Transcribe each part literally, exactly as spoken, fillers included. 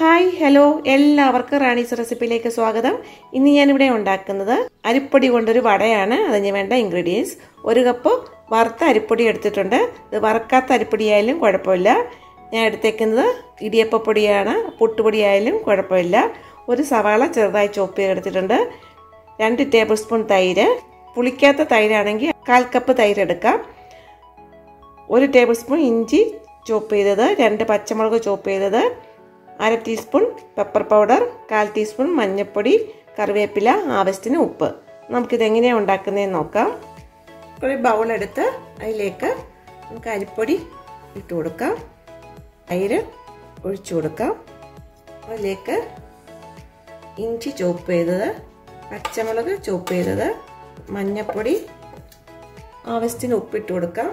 Hi, hello, Ella worker and its recipe like a swagadam. In the end, we undakanada. Aripodi wonder vadayana, the Nevanda ingredients. Origapo, Vartha Aripodi at the Tunda, the Varkatha Aripodi Island, Quadapola. Had taken the Idiapodiana, Putubodi Island, Quadapola, or the Savala Cherdai Chope at the Tunda, and a tablespoon thaida, Pulicata thaidangi, Kalkapa thaidaka, or a tablespoon inchi, chope the other, and a pachamorgo chope the other. half teaspoon pepper powder, half teaspoon മഞ്ഞൾപ്പൊടി, കറിവേപ്പില, ആവശ്യത്തിന് ഉപ്പ്. നമുക്ക് ഇത് എങ്ങനെ ഉണ്ടാക്കുന്നേന്ന് നോക്കാം. ഒരു bowl എടുത്ത് അതിലേക്ക് നമുക്ക് അരിപ്പൊടി ഇട്ടു കൊടുക്കാം. തൈര് ഒഴിച്ചു കൊടുക്കാം. അതിലേക്ക് ഇഞ്ചി ചോപ്പ് ചെയ്തത്, പച്ചമുളക് ചോപ്പ് ചെയ്തത്, മഞ്ഞൾപ്പൊടി, ആവശ്യത്തിന് ഉപ്പ് ഇട്ടു കൊടുക്കാം.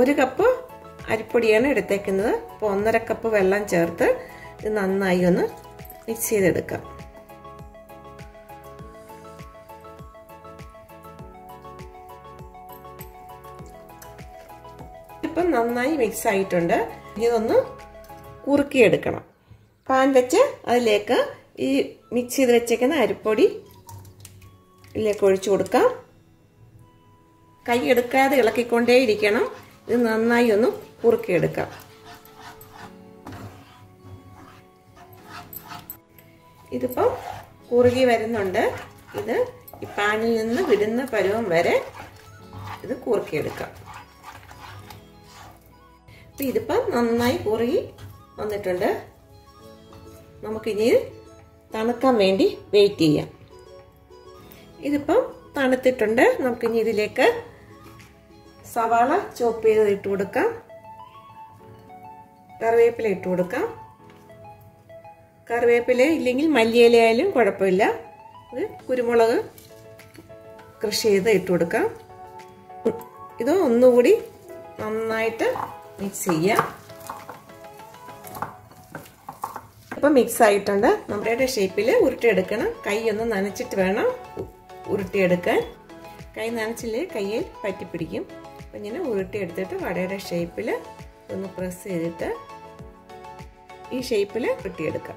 ഒരു കപ്പ് അരിപ്പൊടിയാണ് എടുത്തേക്കുന്നത് അപ്പോൾ ഒന്നര കപ്പ് വെള്ളം ചേർത്ത് ഇത് നന്നായി ഒന്ന് മിക്സ് ചെയ്ത് എടുക്കാം ഇപ്പോൾ നന്നായി മിക്സ് ആയിട്ടുണ്ട് ഇതൊന്ന് കുറുക്കി എടുക്കണം പാൻ വെച്ച് അതിലേക്ക് ഈ മിക്സ് ചെയ്ത് വെച്ചേക്കുന്ന അരിപ്പൊടി ഇതിലേക്ക് ഒഴിച്ചു കൊടുക്കാം കൈ എടുക്കാതെ ഇളക്കിക്കൊണ്ടേ ഇരിക്കണം ഇത് നന്നായി ഒന്ന് കുറുക്കി എടുക്കാം ഇതിപ്പോൾ കുറുകി വരുന്നുണ്ട് ഇത് ഈ പാനിൽ നിന്ന് വിടുന്ന പരുവം വരെ ഇത് കുറുക്കി എടുക്കാം അപ്പോൾ ഇതിപ്പോൾ നന്നായി കുറുകി വന്നിട്ടുണ്ട് നമുക്ക് ഇനി തണുക്കാൻ വേണ്ടി വെയിറ്റ് ചെയ്യാം ഇതിപ്പോൾ തണുത്തിട്ടുണ്ട് നമുക്ക് ഇനി ഇതിലേക്ക് സവാള ചോപ്പ് ചെയ്ത് ഇട്ടു കൊടുക്കാം കറിവേപ്പില ഇട്ടു കൊടുക്കാം കറിവേപ്പില ഇല്ലെങ്കിൽ മല്ലിയില ആയാലും കുഴപ്പമില്ല ഒരു കുരുമുളക് കൃഷി ചെയ്ത് ഇട്ടു കൊടുക്കാം ഇത് ഒന്നുകൂടി നന്നായിട്ട് മിക്സ് ചെയ്യാം അപ്പോൾ മിക്സ് ആയിട്ടുണ്ട് നമ്മുടെ ഷേപ്പിൽ ഉരുട്ടി എടുക്കണം കൈ ഒന്ന് നനച്ചിട്ട് വേണം ഉരുട്ടി എടുക്കാൻ കൈ നനച്ചില്ലേ കയ്യിൽ പറ്റി പിടിക്കും അപ്പോൾ ഞാൻ ഉരുട്ടി എടുത്തിട്ട് വടയുടെ ഷേപ്പിൽ ഒന്ന് പ്രസ് ചെയ്തിട്ട് ഈ ഷേപ്പിൽ ഉരുട്ടിയെടുക്കാം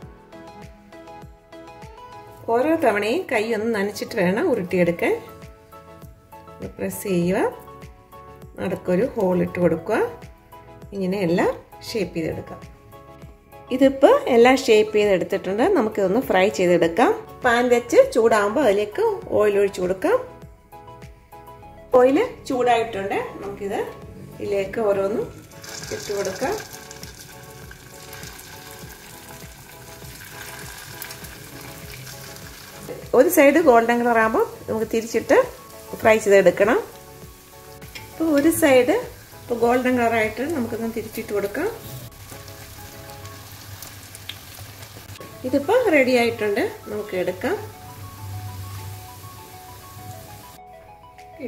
ഓരോ തവണയും കൈ ഒന്ന് നനച്ചിട്ട് വേണം ഉരുട്ടിയെടുക്കാൻ പ്രസ് ചെയ്യുക നടക്കൊരു ഹോൾ ഇട്ട് കൊടുക്കുക ഇങ്ങനെ എല്ലാം ഷേപ്പ് ചെയ്തെടുക്കാം ഇതിപ്പോൾ എല്ലാം ഷേപ്പ് ചെയ്തെടുത്തിട്ടുണ്ട് നമുക്കിതൊന്ന് ഫ്രൈ ചെയ്തെടുക്കാം പാൻ വെച്ച് ചൂടാകുമ്പോൾ അതിലേക്ക് ഓയിൽ ഒഴിച്ചു കൊടുക്കാം ഓയിൽ ചൂടായിട്ടുണ്ട് നമുക്കിത് ഇതിലേക്ക് ഓരോന്നും ഇട്ട് കൊടുക്കാം ഒരു സൈഡ് ഗോൾഡൻ കളർ ആകുമ്പോൾ നമുക്ക് തിരിച്ചിട്ട് ഫ്രൈ ചെയ്തെടുക്കണം അപ്പോൾ ഒരു സൈഡ് ഇപ്പോൾ ഗോൾഡൻ കളർ ആയിട്ട് നമുക്കൊന്ന് തിരിച്ചിട്ട് കൊടുക്കാം ഇതിപ്പോൾ റെഡി ആയിട്ടുണ്ട് നമുക്ക് എടുക്കാം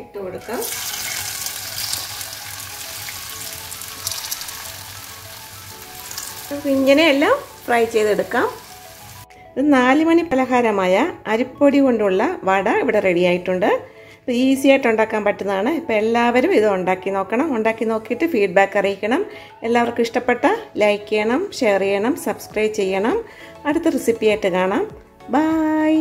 ഇട്ട് കൊടുക്കാം ഇങ്ങനെയെല്ലാം ഫ്രൈ ചെയ്തെടുക്കാം ഒരു നാല് മണി പലഹാരമായ അരിപ്പൊടി കൊണ്ടുള്ള വട ഇവിടെ റെഡി ആയിട്ടുണ്ട് ഈസി ആയിട്ട് ഉണ്ടാക്കാൻ പറ്റുന്നതാണ് ഇപ്പോൾ എല്ലാവരും ഇത് ഉണ്ടാക്കി നോക്കണം ഉണ്ടാക്കി നോക്കിയിട്ട് ഫീഡ്ബാക്ക് അറിയിക്കണം എല്ലാവർക്കും ഇഷ്ടപ്പെട്ട ലൈക്ക് ചെയ്യണം ഷെയർ ചെയ്യണം സബ്സ്ക്രൈബ് ചെയ്യണം അടുത്ത റെസിപ്പി ആയിട്ട് കാണാം ബൈ